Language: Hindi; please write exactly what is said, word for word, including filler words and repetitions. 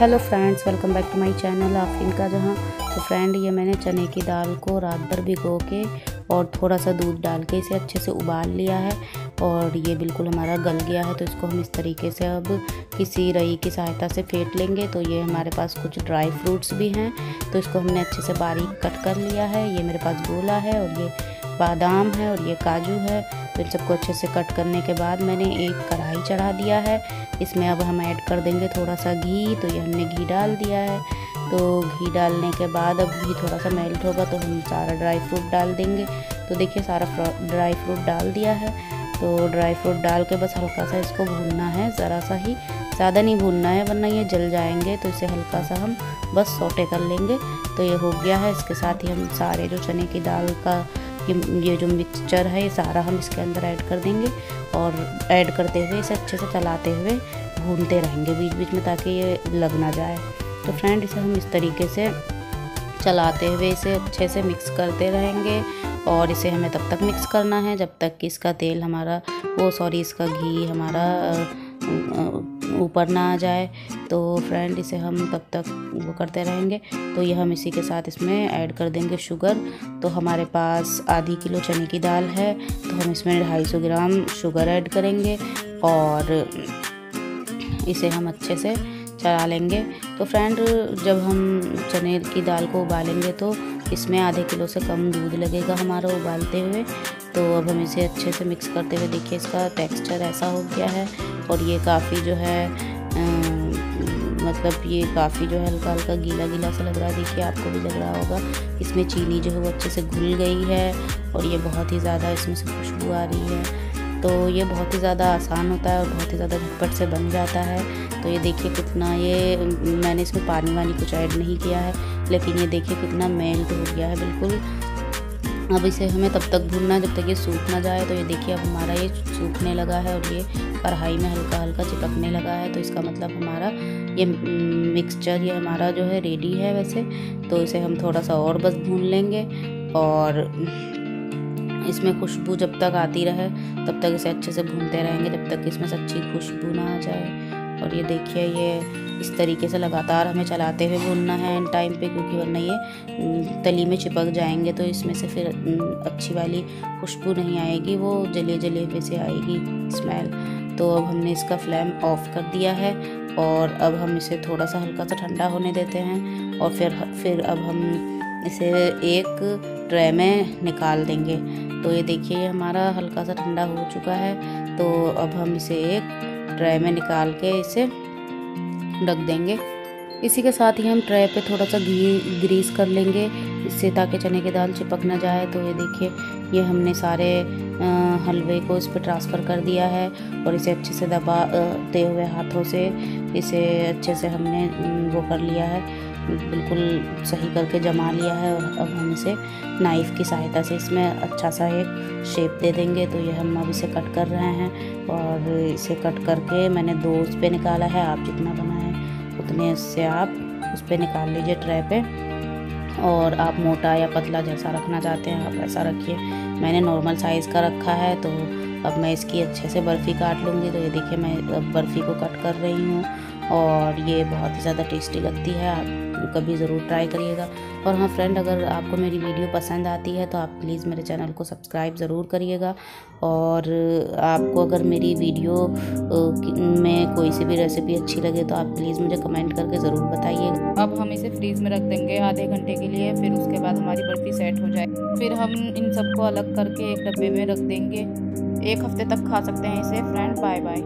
Hello friends, welcome back to my channel Afreen का जहां। तो फ्रेंड, ये मैंने चने की दाल को रात भर भिगो के और थोड़ा सा दूध डाल के इसे अच्छे से उबाल लिया है और ये बिल्कुल हमारा गल गया है। तो इसको हम इस तरीके से अब किसी रई की सहायता से फेंट लेंगे। तो ये हमारे पास कुछ ड्राई फ्रूट्स भी हैं, तो इसको हमने अच्छे से बारीक कट कर लिया है। ये मेरे पास गोला है और ये बादाम है और ये काजू है। तो इन सबको अच्छे से कट करने के बाद मैंने एक कढ़ाई चढ़ा दिया है। इसमें अब हम ऐड कर देंगे थोड़ा सा घी। तो ये हमने घी डाल दिया है। तो घी डालने के बाद अब घी थोड़ा सा मेल्ट होगा तो हम सारा ड्राई फ्रूट डाल देंगे। तो देखिए, सारा ड्राई फ्रूट डाल दिया है। तो ड्राई फ्रूट डाल के बस हल्का सा इसको भूनना है, ज़रा सा ही, ज़्यादा नहीं भूनना है वरना ये जल जाएंगे। तो इसे हल्का सा हम बस सौटे कर लेंगे। तो ये हो गया है। इसके साथ ही हम सारे जो चने की दाल का ये जो मिक्सचर है, ये सारा हम इसके अंदर ऐड कर देंगे और ऐड करते हुए इसे अच्छे से चलाते हुए भूनते रहेंगे बीच बीच में, ताकि ये लग ना जाए। तो फ्रेंड, इसे हम इस तरीके से चलाते हुए इसे अच्छे से मिक्स करते रहेंगे और इसे हमें तब तक मिक्स करना है जब तक कि इसका तेल हमारा वो सॉरी इसका घी हमारा ऊपर ना आ जाए। तो फ्रेंड, इसे हम तब तक वो करते रहेंगे। तो ये हम इसी के साथ इसमें ऐड कर देंगे शुगर। तो हमारे पास आधी किलो चने की दाल है, तो हम इसमें ढाई सौ ग्राम शुगर ऐड करेंगे और इसे हम अच्छे से चला लेंगे। तो फ्रेंड, जब हम चने की दाल को उबालेंगे तो इसमें आधे किलो से कम दूध लगेगा हमारा उबालते हुए। तो अब हम इसे अच्छे से मिक्स करते हुए देखिए, इसका टेक्सचर ऐसा हो गया है और ये काफ़ी जो है आ, मतलब ये काफ़ी जो है हल्का हल्का गीला गीला सा लग रहा है। देखिए, आपको भी लग रहा होगा। इसमें चीनी जो है वो अच्छे से घुल गई है और ये बहुत ही ज़्यादा इसमें से खुशबू आ रही है। तो ये बहुत ही ज़्यादा आसान होता है और बहुत ही ज़्यादा झटपट से बन जाता है। तो ये देखिए कितना, ये मैंने इसमें पानी वानी कुछ ऐड नहीं किया है, लेकिन ये देखिए कितना मेल्ट हो गया है बिल्कुल। अब इसे हमें तब तक भूनना है जब तक ये सूख ना जाए। तो ये देखिए, अब हमारा ये सूखने लगा है और ये कढ़ाई में हल्का हल्का चिपकने लगा है। तो इसका मतलब हमारा ये मिक्सचर ये हमारा जो है रेडी है वैसे। तो इसे हम थोड़ा सा और बस भून लेंगे और इसमें खुशबू जब तक आती रहे तब तक इसे अच्छे से भूनते रहेंगे, जब तक इसमें से अच्छी खुशबू ना आ जाए। और ये देखिए, ये इस तरीके से लगातार हमें चलाते हुए भूनना है इन टाइम पे, क्योंकि वरना ये तली में चिपक जाएंगे। तो इसमें से फिर अच्छी वाली खुशबू नहीं आएगी, वो जले जले पे से आएगी स्मेल। तो अब हमने इसका फ्लेम ऑफ कर दिया है और अब हम इसे थोड़ा सा हल्का सा ठंडा होने देते हैं और फिर फिर अब हम इसे एक ट्रे में निकाल देंगे। तो ये देखिए, ये हमारा हल्का सा ठंडा हो चुका है। तो अब हम इसे एक ट्रे में निकाल के इसे रख देंगे। इसी के साथ ही हम ट्रे पे थोड़ा सा घी ग्रीस कर लेंगे, इससे ताकि चने की दाल चिपक ना जाए। तो ये देखिए, ये हमने सारे हलवे को इस पर ट्रांसफ़र कर दिया है और इसे अच्छे से दबाते हुए हाथों से इसे अच्छे से हमने वो कर लिया है, बिल्कुल सही करके जमा लिया है। और अब हम इसे नाइफ़ की सहायता से इसमें अच्छा सा एक शेप दे देंगे। तो ये हम अब इसे कट कर रहे हैं और इसे कट करके मैंने दो उस पर निकाला है। आप जितना बनाए उतने से आप उस पर निकाल लीजिए ट्रे पे। और आप मोटा या पतला जैसा रखना चाहते हैं आप वैसा रखिए। मैंने नॉर्मल साइज़ का रखा है। तो अब मैं इसकी अच्छे से बर्फ़ी काट लूँगी। तो ये देखिए, मैं अब बर्फ़ी को कट कर रही हूँ और ये बहुत ही ज़्यादा टेस्टी लगती है। आप कभी ज़रूर ट्राई करिएगा। और हाँ फ्रेंड, अगर आपको मेरी वीडियो पसंद आती है तो आप प्लीज़ मेरे चैनल को सब्सक्राइब ज़रूर करिएगा। और आपको अगर मेरी वीडियो में कोई सी भी रेसिपी अच्छी लगे तो आप प्लीज़ मुझे कमेंट करके ज़रूर बताइएगा। अब हम इसे फ्रीज़ में रख देंगे आधे घंटे के लिए। फिर उसके बाद हमारी बर्फ़ी सेट हो जाएगी। फिर हम इन सबको अलग करके एक डब्बे में रख देंगे। एक हफ्ते तक खा सकते हैं इसे। Friend, bye bye.